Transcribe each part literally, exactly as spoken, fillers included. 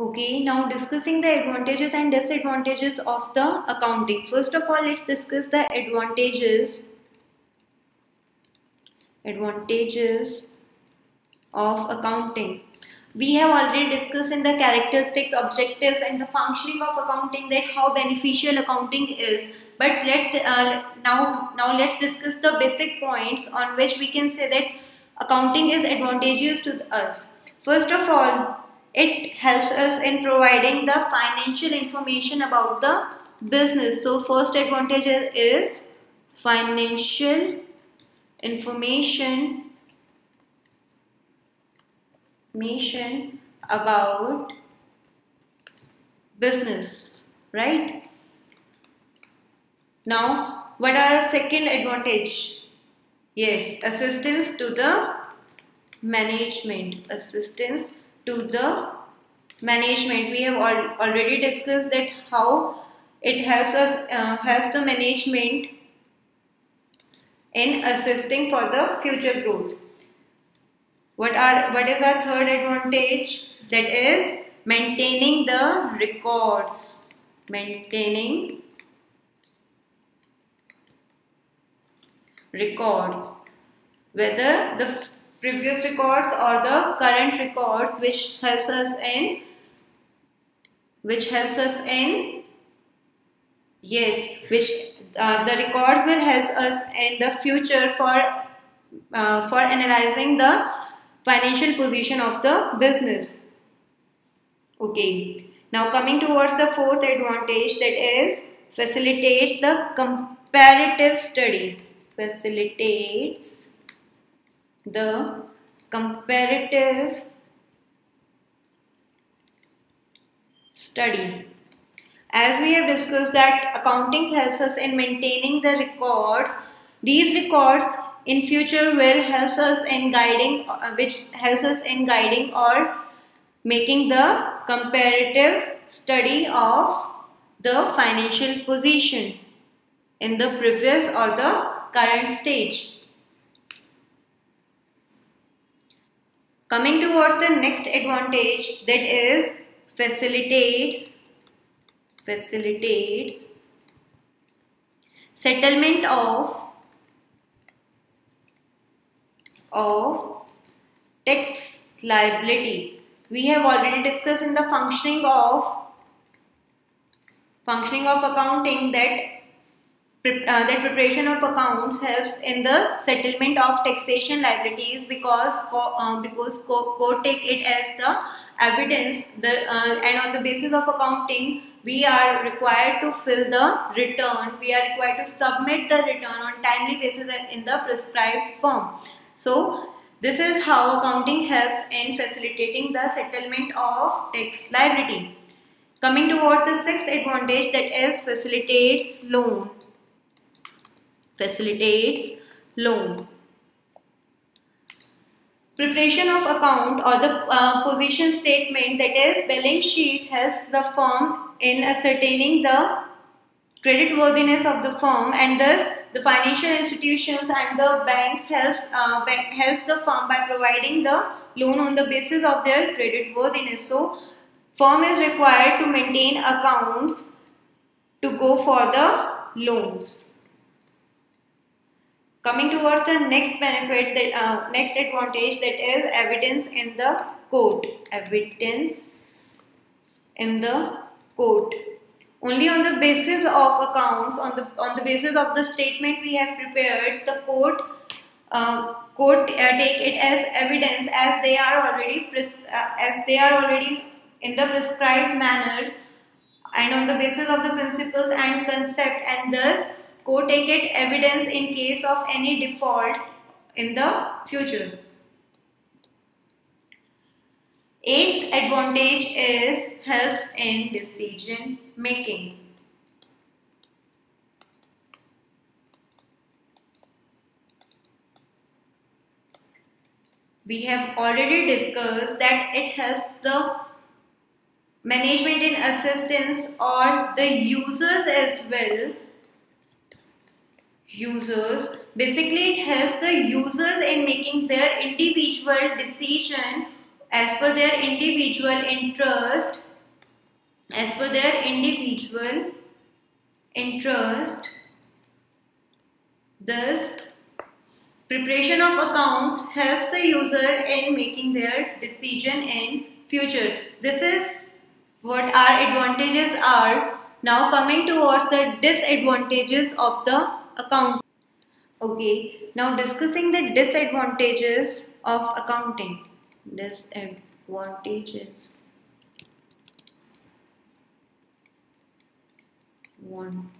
Okay, now discussing the advantages and disadvantages of the accounting. First of all, let's discuss the advantages advantages of accounting. We have already discussed in the characteristics, objectives and the functioning of accounting, that how beneficial accounting is. But let's uh, now now let's discuss the basic points on which we can say that accounting is advantageous to us. First of all, it helps us in providing the financial information about the business. So first advantage is financial information, information about business, right? Now, what are the second advantage? Yes, assistance to the management, assistance to the management. We have all, already discussed that how it helps us, uh, helps the management in assisting for the future growth. What are what is our third advantage? That is maintaining the records, maintaining records, whether the previous records or the current records, which helps us in which helps us in yes which uh, the records will help us in the future for uh, for analyzing the financial position of the business. Okay, now coming towards the fourth advantage, that is facilitates the comparative study, facilitates the comparative study. As we have discussed that accounting helps us in maintaining the records. These records in future will help us in guiding, which helps us in guiding or making the comparative study of the financial position in the previous or the current stage. Coming towards the next advantage, that is facilitates facilitates settlement of of tax liability. We have already discussed in the functioning of functioning of accounting that Uh, that preparation of accounts helps in the settlement of taxation liabilities, because co uh, because co court take it as the evidence, the uh, and on the basis of accounting we are required to fill the return, we are required to submit the return on timely basis in the prescribed form. So this is how accounting helps in facilitating the settlement of tax liability. Coming towards the sixth advantage, that is facilitates loan. Facilitates loan. Preparation of account or the uh, position statement, that is balance sheet, helps the firm in ascertaining the creditworthiness of the firm, and thus the financial institutions and the banks help uh, bank, help the firm by providing the loan on the basis of their creditworthiness. So, firm is required to maintain accounts to go for the loans. Coming towards the next benefit, that uh, next advantage, that is evidence in the court. Evidence in the court. Only on the basis of accounts, on the on the basis of the statement we have prepared, the court uh, court uh, take it as evidence, as they are already pres uh, as they are already in the prescribed manner, and on the basis of the principles and concept, and thus court take it evidence in case of any default in the future. Eighth advantage is helps in decision making. We have already discussed that it helps the management in assistance or the users as well. Users. Basically, it helps the users in making their individual decision as per their individual interest as per their individual interest. Thus, preparation of accounts helps the user in making their decision in future. This is what our advantages are. Now coming towards the disadvantages of the account. Okay, now discussing the disadvantages of accounting. Disadvantages. One.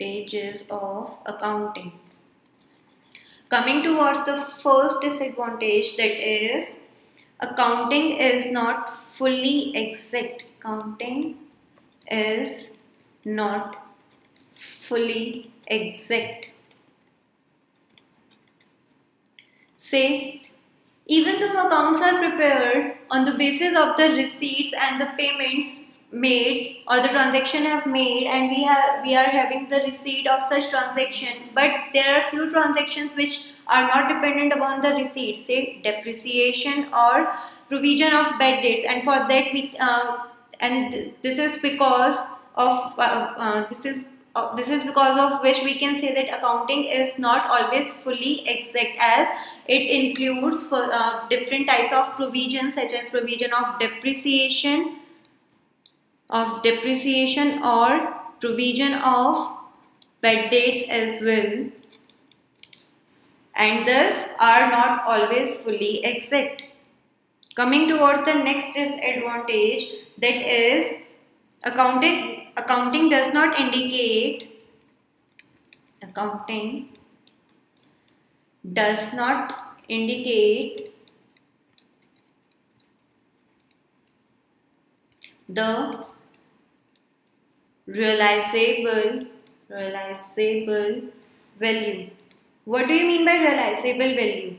Pages of accounting. Coming towards the first disadvantage, that is accounting is not fully exact. Accounting is not fully exact. Say, even though accounts are prepared on the basis of the receipts and the payments made or the transaction have made, and we have we are having the receipt of such transaction, but there are few transactions which are not dependent upon the receipt, say depreciation or provision of bad debts, and for that we uh, and this is because of uh, uh, this is uh, this is because of which we can say that accounting is not always fully exact, as it includes for, uh, different types of provisions, such as provision of depreciation of depreciation or provision of bad debts as well, and thus are not always fully exact. Coming towards the next disadvantage, that is accounting accounting does not indicate accounting does not indicate the realizable realizable value. What do you mean by realizable value?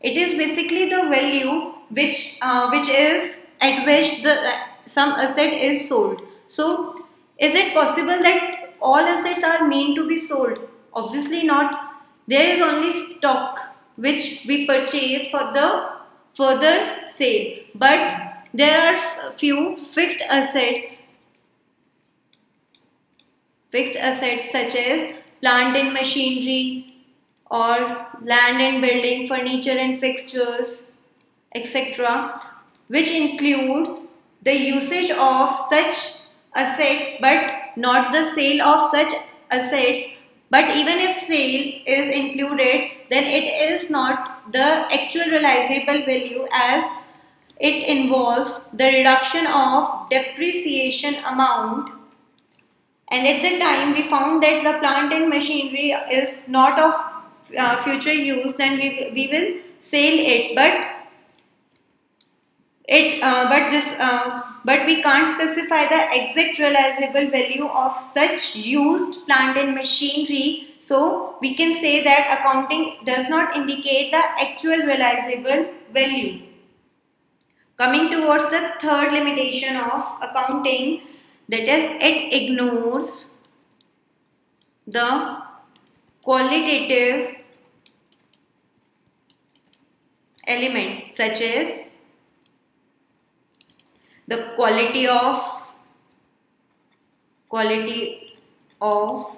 It is basically the value which uh, which is at which the uh, some asset is sold. So is it possible that all assets are meant to be sold? Obviously not. There is only stock which we purchase for the further sale, but there are few fixed assets Fixed assets such as plant and machinery, or land and building, furniture and fixtures, et cetera, which includes the usage of such assets but not the sale of such assets. But even if sale is included, then it is not the actual realizable value, as it involves the reduction of depreciation amount. And at the time we found that the plant and machinery is not of uh, future use, then we, we will sell it. But it uh, but this uh, but we can't specify the exact realizable value of such used plant and machinery. So we can say that accounting does not indicate the actual realizable value. Coming towards the third limitation of accounting, that is, it ignores the qualitative element, such as the quality of quality of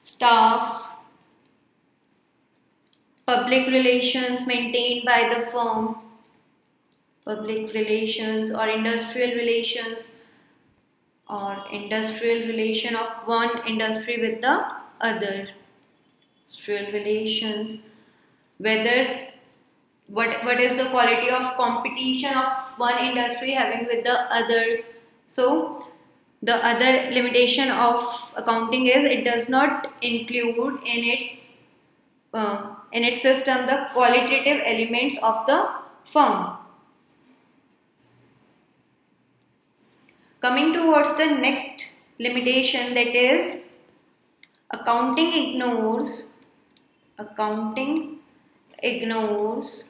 staff, public relations maintained by the firm, public relations or industrial relations, or industrial relation of one industry with the other, industrial relations, whether what what is the quality of competition of one industry having with the other. So the other limitation of accounting is it does not include in its uh, in its system the qualitative elements of the firm. Coming towards the next limitation, that is accounting ignores accounting ignores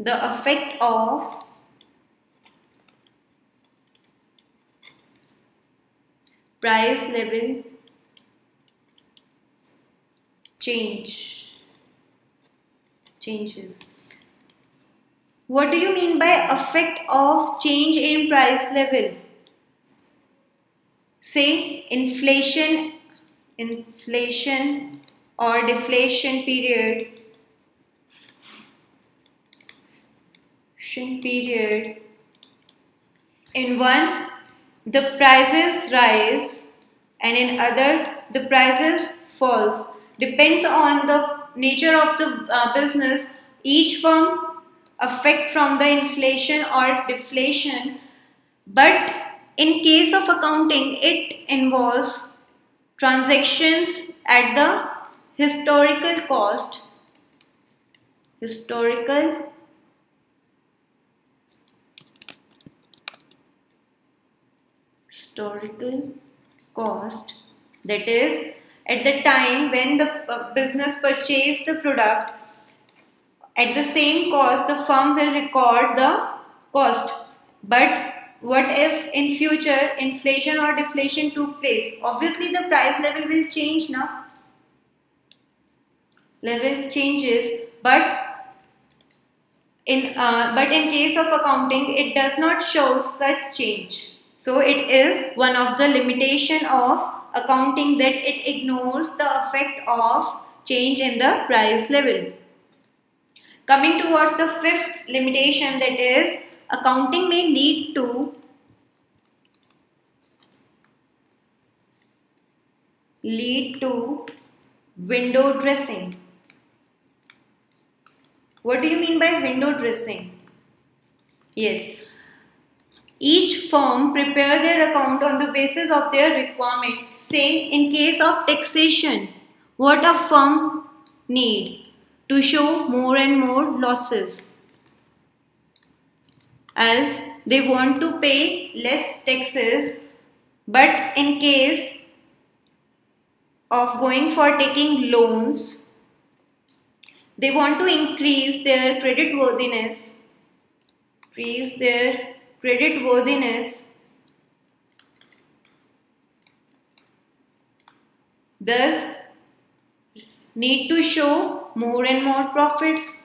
the effect of price level change changes What do you mean by effect of change in price level? Say inflation, inflation or deflation period, period. In one, the prices rise and in other, the prices falls. Depends on the nature of the uh, business, each firm affect from the inflation or deflation, but in case of accounting it involves transactions at the historical cost, historical historical cost, that is at the time when the uh, business purchased the product. At the same cost, the firm will record the cost. But what if in future inflation or deflation took place? Obviously, the price level will change now. Level changes, but in uh, but in case of accounting, it does not show such change. So it is one of the limitation of accounting that it ignores the effect of change in the price level. Coming towards the fifth limitation, that is accounting may lead to lead to window dressing. What do you mean by window dressing? Yes, each firm prepare their account on the basis of their requirement. Say in case of taxation, what a firm need? To show more and more losses as they want to pay less taxes, but in case of going for taking loans, they want to increase their credit worthiness, increase their credit worthiness, thus need to show more and more profits.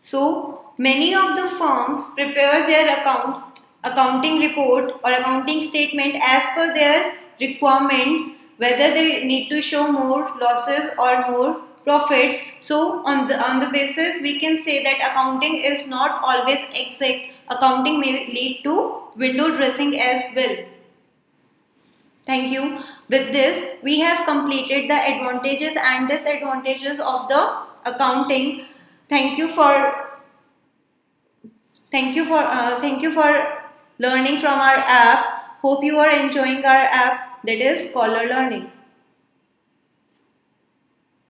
So many of the firms prepare their account, accounting report or accounting statement as per their requirements, whether they need to show more losses or more profits. So on the, on the basis we can say that accounting is not always exact. Accounting may lead to window dressing as well. Thank you. With this, we have completed the advantages and disadvantages of the accounting. Thank you for thank you for uh, thank you for learning from our app. Hope you are enjoying our app, that is Scholar Learning.